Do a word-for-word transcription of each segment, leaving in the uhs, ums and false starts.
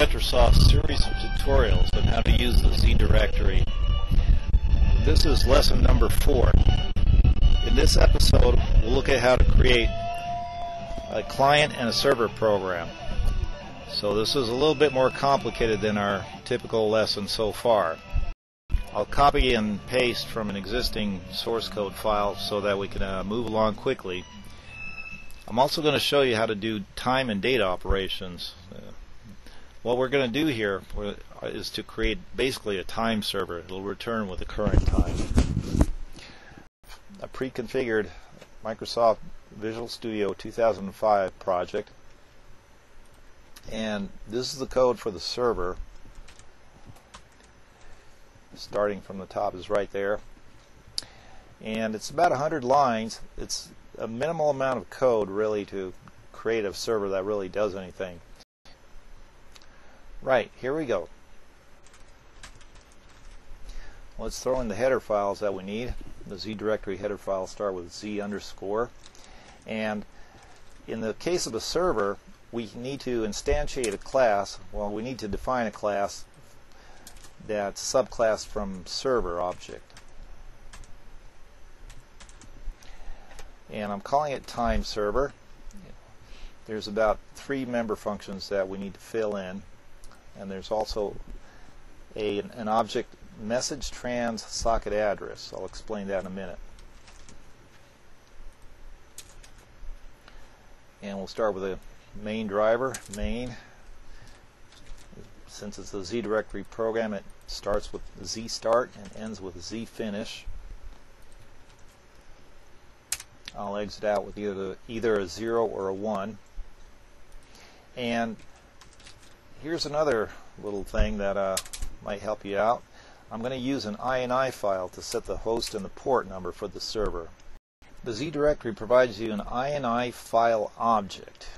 Retrosoft series of tutorials on how to use the Z Directory. This is lesson number four. In this episode, we'll look at how to create a client and a server program. So this is a little bit more complicated than our typical lesson so far. I'll copy and paste from an existing source code file so that we can uh, move along quickly. I'm also going to show you how to do time and date operations. Uh, what we're going to do here is to create basically a time server. It'll return with the current time. A pre-configured Microsoft Visual Studio two thousand five project, and this is the code for the server. Starting from the top is right there, and it's about one hundred lines. It's a minimal amount of code really to create a server that really does anything. Right, here we go. Let's throw in the header files that we need. The Z Directory header files start with Z underscore, and in the case of a server, we need to instantiate a class. Well, we need to define a class that's subclass from server object, and I'm calling it time server. There's about three member functions that we need to fill in, and there's also a, an object message trans socket address. I'll explain that in a minute. And we'll start with a main driver, main. Since it's a Z Directory program, it starts with zstart and ends with zfinish. I'll exit out with either either a zero or a one. And here's another little thing that uh, might help you out. I'm going to use an I N I file to set the host and the port number for the server. The Z Directory provides you an I N I file object.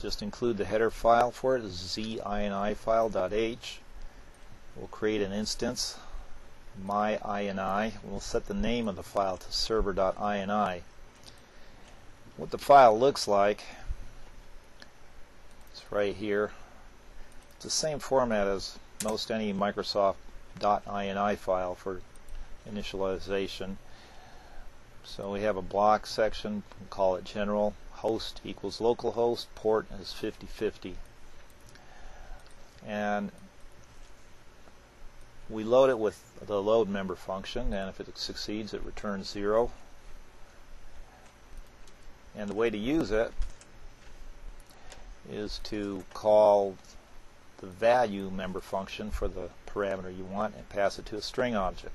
Just include the header file for it, zinifile.h. We'll create an instance, myini. We'll set the name of the file to server.ini. What the file looks like, it's right here. It's the same format as most any Microsoft .ini file for initialization. So we have a block section, we'll call it general, host equals localhost, port is fifty fifty. And we load it with the load member function, and if it succeeds it returns zero. And the way to use it is to call the value member function for the parameter you want and pass it to a string object.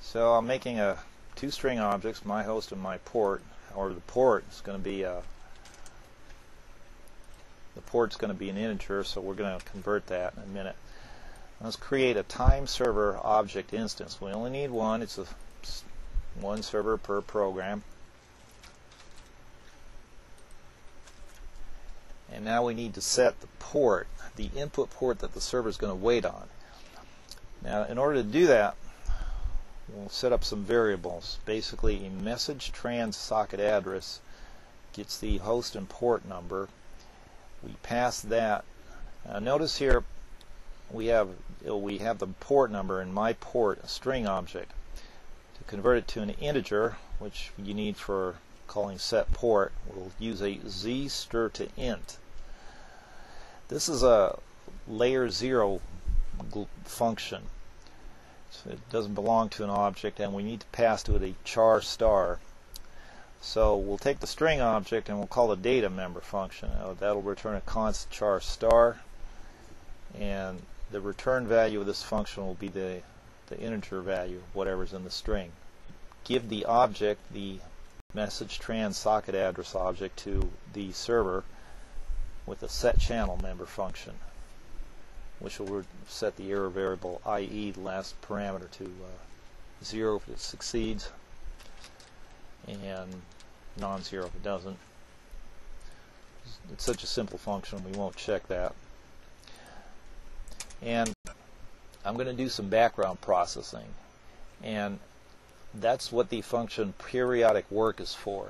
So I'm making a two string objects, my host and my port, or the port is going to be a, the port's going to be an integer, so we're going to convert that in a minute. Let's create a time server object instance. We only need one. It's a one server per program. And now we need to set the port, the input port that the server is going to wait on. Now, in order to do that, we'll set up some variables. Basically, a message trans socket address gets the host and port number. We pass that. Now, notice here we have we have the port number in my port, a string object. To convert it to an integer, which you need for calling set port, we'll use a z str to int. This is a layer zero function, so it doesn't belong to an object, and we need to pass to it a char star. So we'll take the string object and we'll call the data member function. Now that'll return a const char star, and the return value of this function will be the the integer value, whatever's in the string. Give the object, the message trans socket address object, to the server with a set channel member function, which will set the error variable, i e the last parameter, to uh, zero if it succeeds and non-zero if it doesn't. It's such a simple function we won't check that. And I'm going to do some background processing, and that's what the function periodic work is for.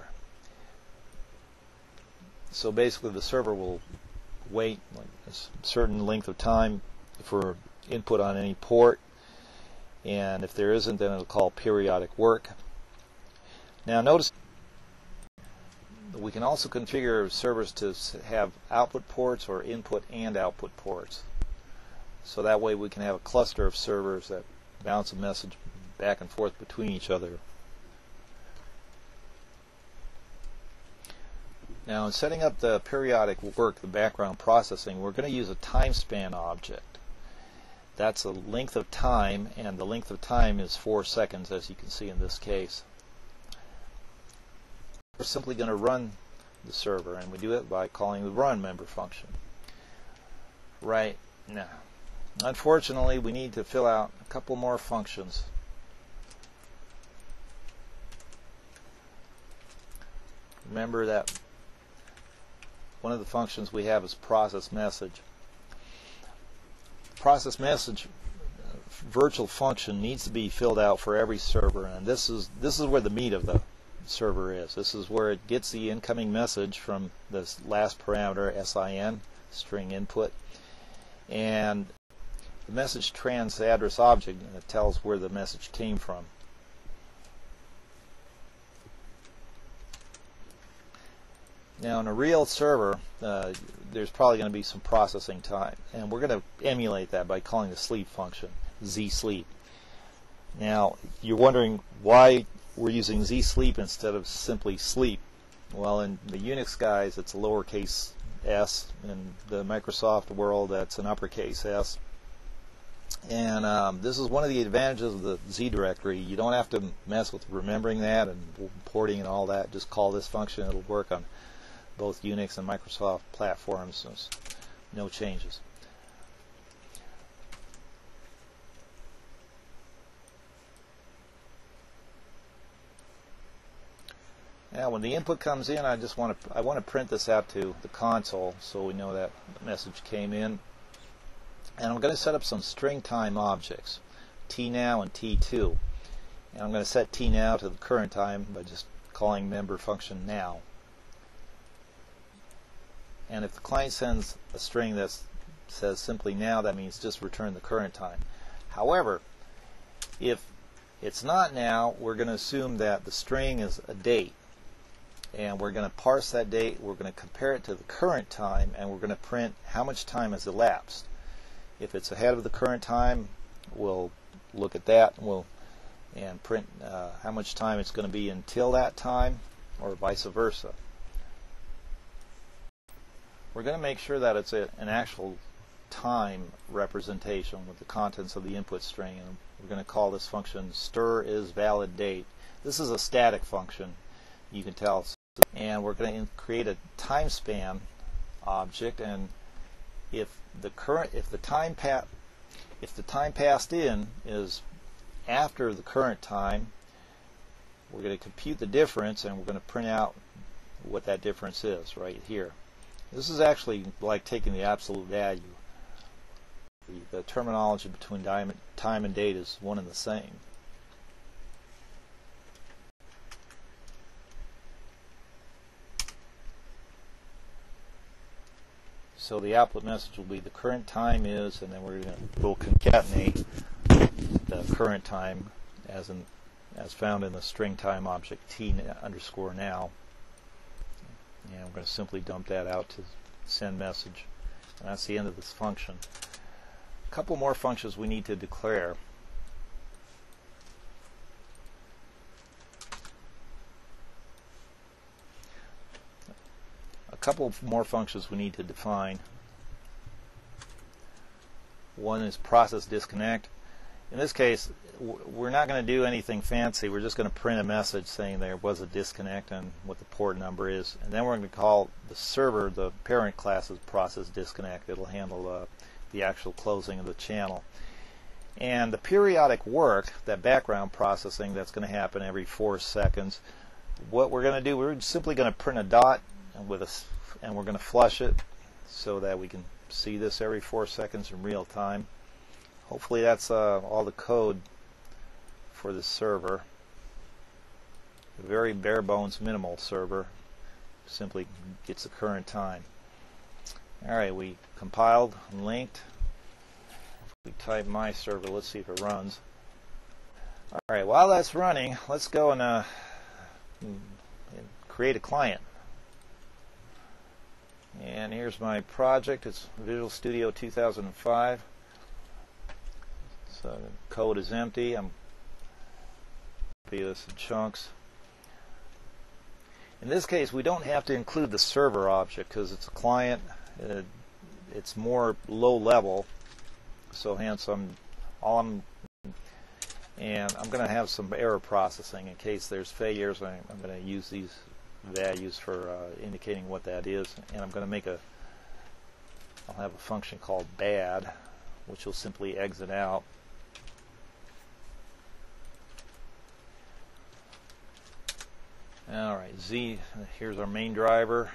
So basically the server will wait like a certain length of time for input on any port, and if there isn't, then it'll call periodic work. Now notice we can also configure servers to have output ports or input and output ports, so that way we can have a cluster of servers that bounce a message back and forth between each other. Now in setting up the periodic work, the background processing, we're going to use a time span object. That's the length of time, and the length of time is four seconds, as you can see in this case. We're simply going to run the server, and we do it by calling the run member function. Right now, unfortunately, we need to fill out a couple more functions. Remember that one of the functions we have is process message. Process message virtual function needs to be filled out for every server, and this is this is where the meat of the server is. This is where it gets the incoming message from this last parameter, S I N, string input, and the message trans address object, and it tells where the message came from. Now in a real server, uh, there's probably going to be some processing time, and we're going to emulate that by calling the sleep function, zsleep. Now you're wondering why we're using zsleep instead of simply sleep. Well, in the Unix guys it's a lowercase s, in the Microsoft world that's an uppercase s, and um, this is one of the advantages of the Z directory. You don't have to mess with remembering that and porting and all that. Just call this function, it'll work on both Unix and Microsoft platforms, so no changes. Now when the input comes in, I just want to I want to print this out to the console so we know that message came in. And I'm going to set up some string time objects, tnow and t two. And I'm going to set tnow to the current time by just calling member function now. And if the client sends a string that says simply now, that means just return the current time. However, if it's not now, we're going to assume that the string is a date, and we're going to parse that date, we're going to compare it to the current time, and we're going to print how much time has elapsed. If it's ahead of the current time, we'll look at that and, we'll, and print uh, how much time it's going to be until that time, or vice versa. We're going to make sure that it's a, an actual time representation with the contents of the input string, and we're going to call this function stir is valid date. This is a static function, you can tell, and we're going to create a time span object, and if the current if the time pa- if the time passed in is after the current time, we're going to compute the difference, and we're going to print out what that difference is right here. This is actually like taking the absolute value. The terminology between time and date is one and the same. So the output message will be the current time is, and then we're going to we'll concatenate the current time as in as found in the string time object t underscore now. And we're going to simply dump that out to send message. And that's the end of this function. A couple more functions we need to declare. A couple more functions we need to define. One is process disconnect. In this case, we're not going to do anything fancy. We're just going to print a message saying there was a disconnect and what the port number is. And then we're going to call the server, the parent class's process disconnect. It'll handle uh, the actual closing of the channel. And the periodic work, that background processing that's going to happen every four seconds, what we're going to do, we're simply going to print a dot with a, and we're going to flush it so that we can see this every four seconds in real time. Hopefully that's uh, all the code for the server. A very bare bones minimal server, simply gets the current time. Alright, we compiled and linked. If we type my server, let's see if it runs. Alright, while that's running, let's go and uh, create a client. And here's my project. It's Visual Studio two thousand five. So the code is empty. I'm copy this in chunks. In this case, we don't have to include the server object because it's a client. Uh, it's more low level. So hence, I'm all I'm and I'm going to have some error processing in case there's failures. I'm, I'm going to use these values for uh, indicating what that is, and I'm going to make a I'll have a function called bad, which will simply exit out. Alright, Z, here's our main driver.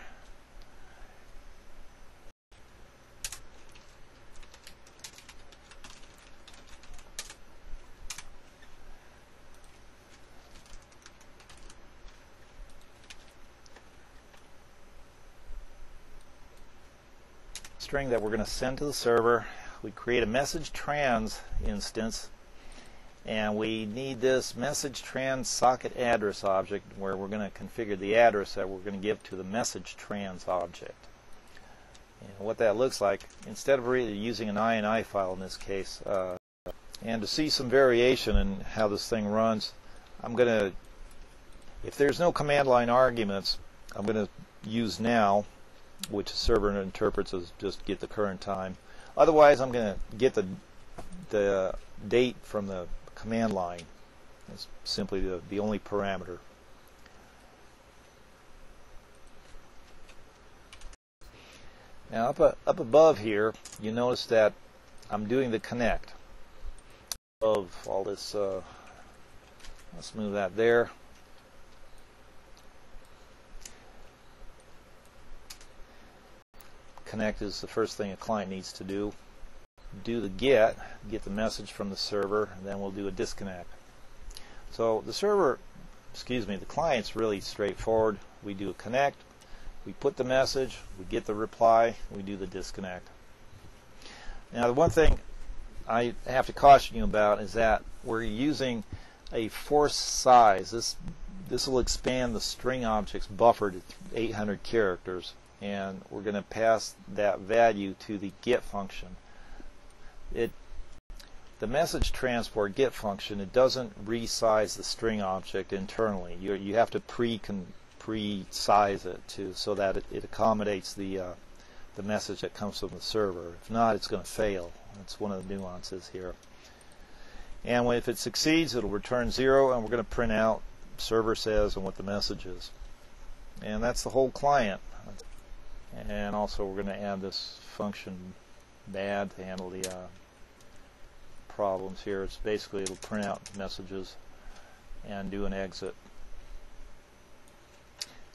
String that we're going to send to the server. We create a message trans instance, and we need this message trans socket address object where we're going to configure the address that we're going to give to the message trans object. And what that looks like, instead of really using an ini file in this case, uh, and to see some variation in how this thing runs, I'm going to, if there's no command line arguments, I'm going to use now, which the server interprets as just get the current time. Otherwise, I'm going to get the the date from the command line. It's simply the, the only parameter. Now up, uh, up above here, you notice that I'm doing the connect of all this. Uh, let's move that there. Connect is the first thing a client needs to do. Do the get, get the message from the server, and then we'll do a disconnect. So the server, excuse me, the client's really straightforward. We do a connect, we put the message, we get the reply, we do the disconnect. Now the one thing I have to caution you about is that we're using a force size. This, this will expand the string object's buffer to eight hundred characters. And we're going to pass that value to the get function. It, the message transport get function, it doesn't resize the string object internally. You you have to pre pre-size it to so that it, it accommodates the uh, the message that comes from the server. If not, it's going to fail. That's one of the nuances here. And when, if it succeeds, it'll return zero, and we're going to print out server says and what the message is. And that's the whole client. And also we're going to add this function bad to handle the uh, problems here. It's basically it'll print out messages and do an exit.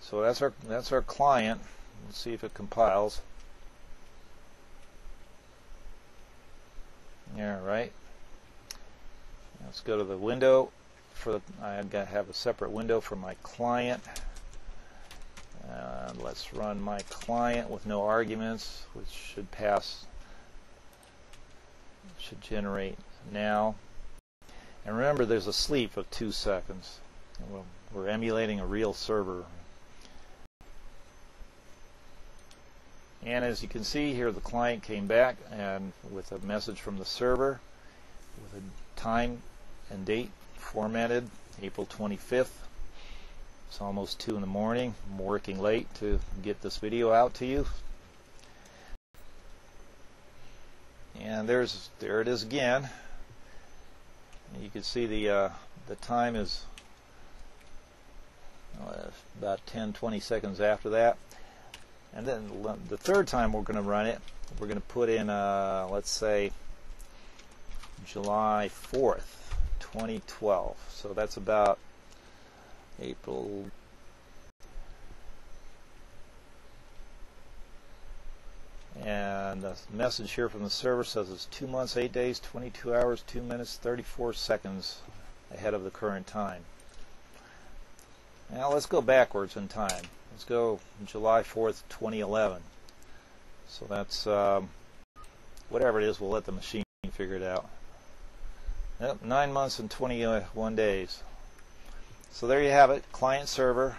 So that's our that's our client. Let's see if it compiles. Alright. Let's go to the window. For the, I've got to have a separate window for my client. And let's run my client with no arguments, which should pass, should generate now. And remember, there's a sleep of two seconds. And we'll, we're emulating a real server. And as you can see here, the client came back and with a message from the server with a time and date formatted, April twenty-fifth. It's almost two in the morning. I'm working late to get this video out to you. And there's there it is again. And you can see the uh, the time is uh, about ten, twenty seconds after that. And then the third time we're going to run it, we're going to put in uh, let's say July fourth, twenty twelve. So that's about April. And the message here from the server says it's two months, eight days, twenty-two hours, two minutes, thirty-four seconds ahead of the current time. Now let's go backwards in time. Let's go July fourth, twenty eleven. So that's um, whatever it is, we'll let the machine figure it out. Yep, nine months and twenty-one days. So there you have it, client server.